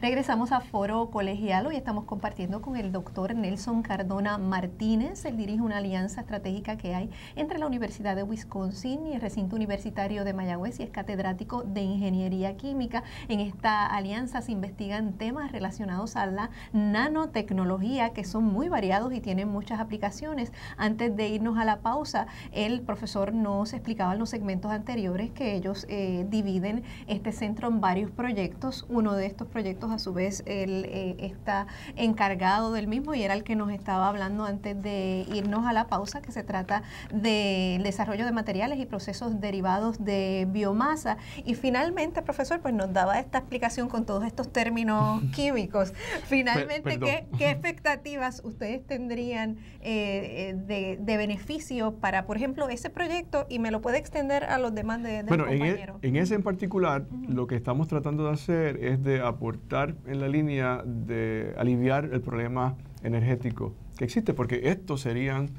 Regresamos a Foro Colegial. Hoy estamos compartiendo con el doctor Nelson Cardona Martínez. Él dirige una alianza estratégica que hay entre la Universidad de Wisconsin y el Recinto Universitario de Mayagüez, y es catedrático de Ingeniería Química. En esta alianza se investigan temas relacionados a la nanotecnología, que son muy variados y tienen muchas aplicaciones. Antes de irnos a la pausa, el profesor nos explicaba en los segmentos anteriores que ellos dividen este centro en varios proyectos. Uno de estos proyectos, a su vez, él está encargado del mismo y era el que nos estaba hablando antes de irnos a la pausa, que se trata del desarrollo de materiales y procesos derivados de biomasa. Y finalmente, profesor, pues nos daba esta explicación con todos estos términos químicos. Finalmente, ¿qué expectativas ustedes tendrían de beneficio para, por ejemplo, ese proyecto? Y me lo puede extender a los demás de compañeros. En ese en particular, lo que estamos tratando de hacer es de aportar en la línea de aliviar el problema energético que existe, porque estos serían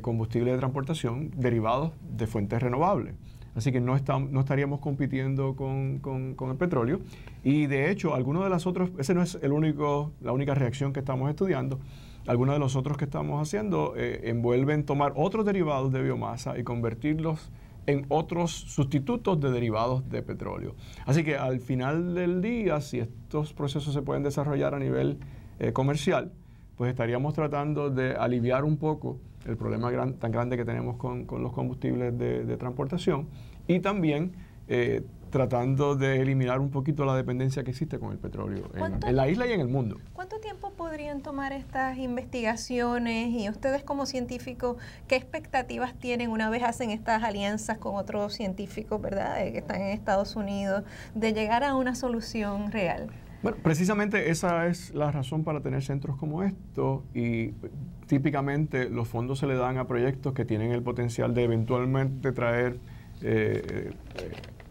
combustibles de transportación derivados de fuentes renovables. Así que no estaríamos compitiendo con el petróleo. Y de hecho, algunos de los otros, ese no es la única reacción que estamos estudiando. Algunos de los otros que estamos haciendo envuelven tomar otros derivados de biomasa y convertirlos en otros sustitutos de derivados de petróleo. Así que al final del día, si estos procesos se pueden desarrollar a nivel comercial, pues estaríamos tratando de aliviar un poco el problema tan grande que tenemos con los combustibles de transportación, y también tratando de eliminar un poquito la dependencia que existe con el petróleo en la isla y en el mundo. ¿Cuánto tiempo podrían tomar estas investigaciones? Y ustedes, como científicos, ¿qué expectativas tienen una vez hacen estas alianzas con otros científicos, verdad, que están en Estados Unidos, de llegar a una solución real? Bueno, precisamente esa es la razón para tener centros como estos, y típicamente los fondos se le dan a proyectos que tienen el potencial de eventualmente traer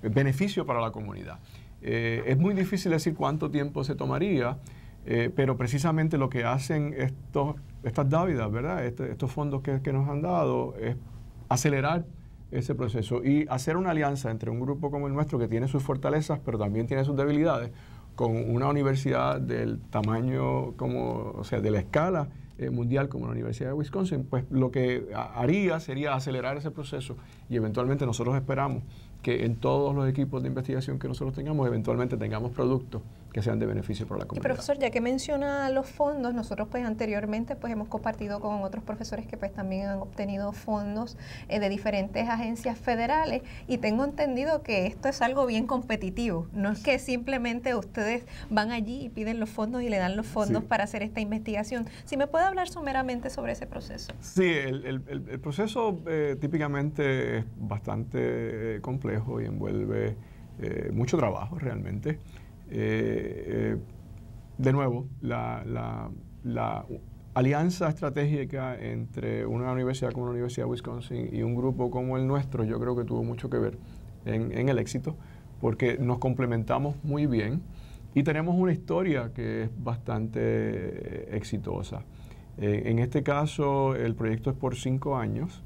beneficio para la comunidad. Es muy difícil decir cuánto tiempo se tomaría, pero precisamente lo que hacen estas dávidas, ¿verdad? Estos fondos que nos han dado, es acelerar ese proceso y hacer una alianza entre un grupo como el nuestro, que tiene sus fortalezas pero también tiene sus debilidades, con una universidad del tamaño, de la escala mundial como la Universidad de Wisconsin. Pues lo que haría sería acelerar ese proceso, y eventualmente nosotros esperamos que en todos los equipos de investigación que nosotros tengamos, eventualmente tengamos productos que sean de beneficio para la comunidad. Y profesor, ya que menciona los fondos, nosotros pues anteriormente pues hemos compartido con otros profesores que pues también han obtenido fondos de diferentes agencias federales, y tengo entendido que esto es algo bien competitivo. No es que simplemente ustedes van allí y piden los fondos y le dan los fondos para hacer esta investigación. Si me puede hablar someramente sobre ese proceso. Sí, el proceso típicamente es bastante complejo y envuelve mucho trabajo realmente. De nuevo, la alianza estratégica entre una universidad como la Universidad de Wisconsin y un grupo como el nuestro, yo creo que tuvo mucho que ver en el éxito, porque nos complementamos muy bien y tenemos una historia que es bastante exitosa. En este caso, el proyecto es por 5 años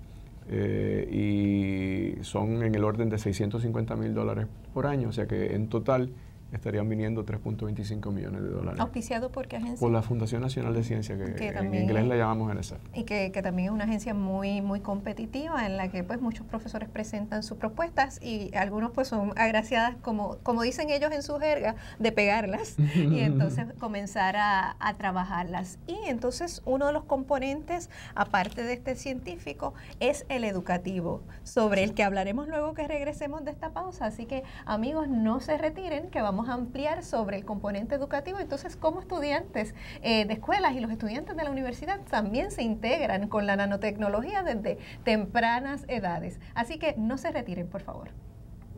y son en el orden de $650.000 por año, o sea que en total estarían viniendo $3.25 millones. ¿Auspiciado por qué agencia? Por la Fundación Nacional de Ciencia, que en inglés la llamamos NSF. Y que también es una agencia muy, muy competitiva, en la que pues muchos profesores presentan sus propuestas y algunos pues son agraciadas, como dicen ellos en su jerga, de pegarlas y entonces comenzar a trabajarlas. Y entonces uno de los componentes, aparte de este científico, es el educativo, sobre el que hablaremos luego que regresemos de esta pausa. Así que, amigos, no se retiren, que vamos a ampliar sobre el componente educativo. Entonces, como estudiantes de escuelas y los estudiantes de la universidad también se integran con la nanotecnología desde tempranas edades. Así que no se retiren, por favor.